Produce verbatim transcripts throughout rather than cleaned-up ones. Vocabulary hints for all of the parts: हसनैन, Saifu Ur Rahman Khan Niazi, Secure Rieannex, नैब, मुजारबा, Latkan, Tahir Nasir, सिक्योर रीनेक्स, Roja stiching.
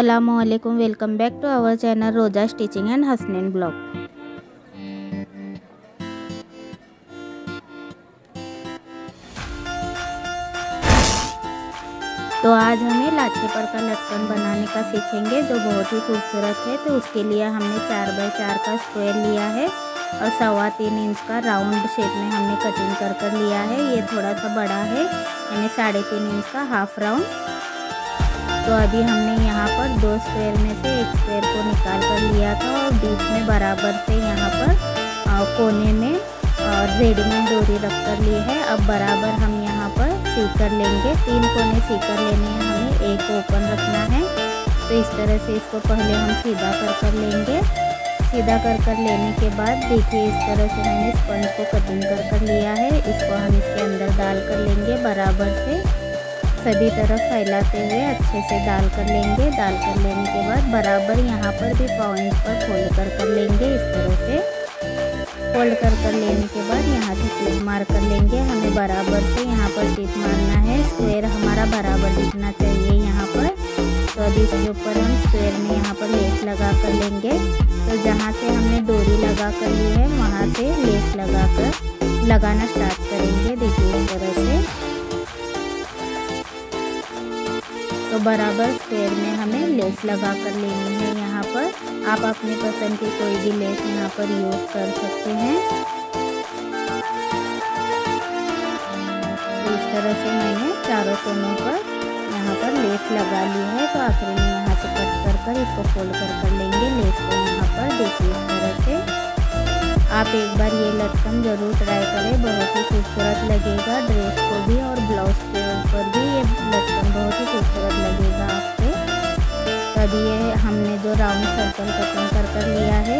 अस्सलामुअलैकुम, welcome back to our channel Roza stitching and हसनैन blog. तो आज हमें लाछे पर का लटकन बनाने का सीखेंगे जो बहुत ही खूबसूरत है। तो उसके लिए हमने चार बाय चार का स्क्वायर लिया है और सवा तीन इंच का राउंड शेप में हमने कटिंग कर कर लिया है। ये थोड़ा सा बड़ा है, यानी साढ़े तीन इंच का हाफ राउंड। तो अभी हमने यहाँ पर दो स्क्वायर में से एक स्क्वायर को निकाल कर लिया था और बीच में बराबर से यहाँ पर कोने में रेडीमेड डोरी रख कर ली है। अब बराबर हम यहाँ पर सीकर लेंगे, तीन कोने सीकर लेने हैं, हमें एक ओपन रखना है। तो इस तरह से इसको पहले हम सीधा कर कर लेंगे। सीधा कर कर लेने के बाद देखिए इस तरह से मैंने स्पंज को कटिंग कर कर लिया है। इसको हम इसके अंदर डाल कर लेंगे, बराबर से सभी तरफ फैलाते हुए अच्छे से डाल कर लेंगे। डाल कर लेने के बाद बराबर यहाँ पर भी पॉइंट पर फोल्ड कर कर लेंगे। इस तरह से फोल्ड कर कर लेने के बाद यहाँ से टिप मार कर लेंगे। हमें बराबर से यहाँ पर टिप मारना है, स्क्वायर हमारा बराबर दिखना चाहिए यहाँ पर। तो अभी इसके ऊपर हम स्क्वायर में यहाँ पर लेस लगा कर लेंगे। तो जहाँ से हमने डोरी लगा कर ली है वहाँ से लेस लगा कर लगाना स्टार्ट करेंगे। देखिए इस तरह से तो बराबर स्क्वायर में हमें लेस लगा कर लेनी है। यहाँ पर आप अपने पसंद की कोई भी लेस यहाँ पर यूज़ कर सकते हैं। तो इस तरह से मैंने चारों कोनों पर यहाँ पर लेस लगा ली है। तो आखिर में यहाँ से कट कर कर इसको फोल्ड कर कर लेंगे लेस को यहाँ पर। देखिए इस तरह से आप एक बार ये लटकन ज़रूर ट्राई करें, बहुत ही खूबसूरत लगेगा। ड्रेस को भी और ब्लाउज के ऊपर भी ये लटकन बहुत ही खूबसूरत लगेगा आपके। तभी ये हमने जो राउंड सर्कल कटिंग कर कर लिया है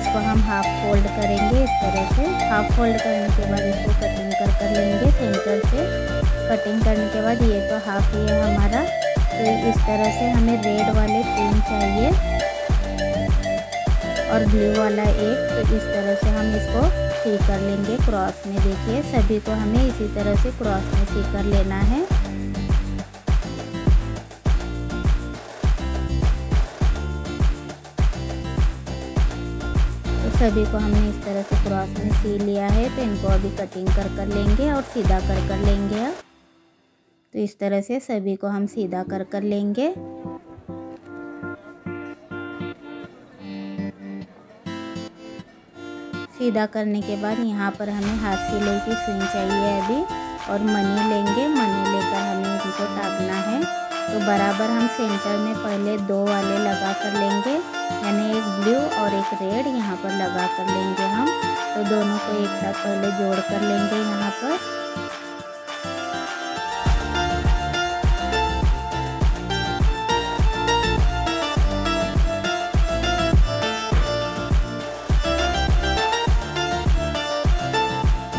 इसको हम हाफ फोल्ड करेंगे। इस तरह से हाफ फोल्ड करने के बाद इसको कटिंग कर कर लेंगे सेंटर से। कटिंग करने के बाद ये तो हाफ ही है हमारा। तो इस तरह से हमें रेड वाले तीन चाहिए और ब्लू वाला एक। तो इस तरह से हम इसको सी कर लेंगे क्रॉस में। देखिए सभी को हमें इसी तरह से क्रॉस में सी कर लेना है। सभी को हमने इस तरह से क्रॉस में सी लिया है। तो इनको अभी कटिंग कर कर लेंगे और सीधा कर कर लेंगे। अब तो इस तरह से सभी को हम सीधा कर कर लेंगे। सीधा करने के बाद यहाँ पर हमें हाथ सिलाई की सुई चाहिए अभी और मनी लेंगे। मनी लेकर हमें इनको ताकना है। तो बराबर हम सेंटर में पहले दो वाले लगा कर लेंगे, यानी एक ब्लू और एक रेड यहाँ पर लगा कर लेंगे हम। तो दोनों को एक साथ पहले जोड़ कर लेंगे यहाँ पर।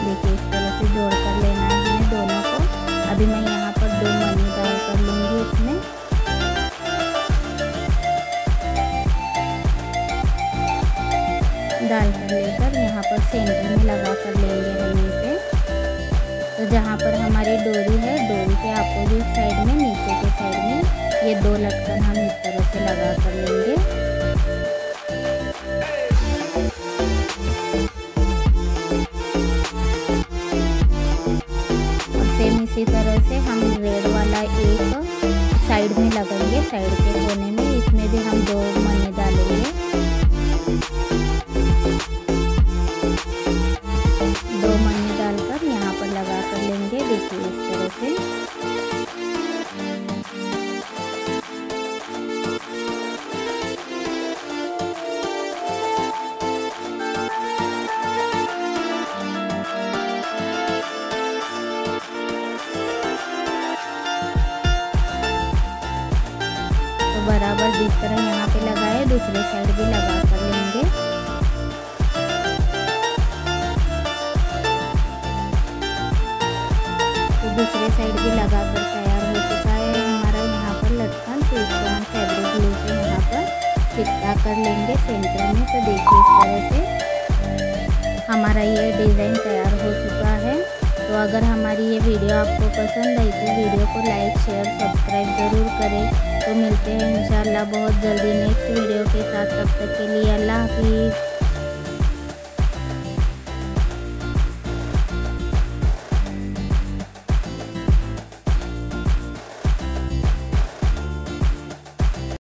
देखिए इस तरह से जोड़ कर लेना है हमें दोनों को। अभी मैं यहाँ पर दो मनी डाल कर लूँगी इसमें। डाल कर लेकर यहाँ पर सेंटर में लगा कर लेंगे हम इसे। तो जहाँ पर हमारी डोरी है, डोरी के अपोजिट साइड में नीचे के साइड में ये दो लटकन हम इस तरह से लगा कर लेंगे। और सेम इसी तरह से हम रेड वाला एक साइड में लगाएंगे, साइड के कोने में। इसमें भी हम दो मनी डालेंगे, दो मनी डालकर यहाँ पर लगा कर लेंगे। देखिए इस तरह से। तो बराबर जिस तरह यहाँ पे लगाए दूसरे साइड भी लगा कर लेंगे। दूसरे साइड भी लगा कर तैयार हो चुका है हमारा यहाँ पर लटकन। तो इसको हम फैब्रिक ग्लू से यहाँ पर चिपका कर लेंगे सेंटर में। तो देखिए इस तरह से हमारा ये डिज़ाइन तैयार हो चुका है। तो अगर हमारी ये वीडियो आपको पसंद आई तो वीडियो को लाइक शेयर सब्सक्राइब ज़रूर करें। तो मिलते हैं इंशाल्लाह बहुत जल्दी नेक्स्ट वीडियो के साथ। तब तक के लिए अल्लाह हाफिज़।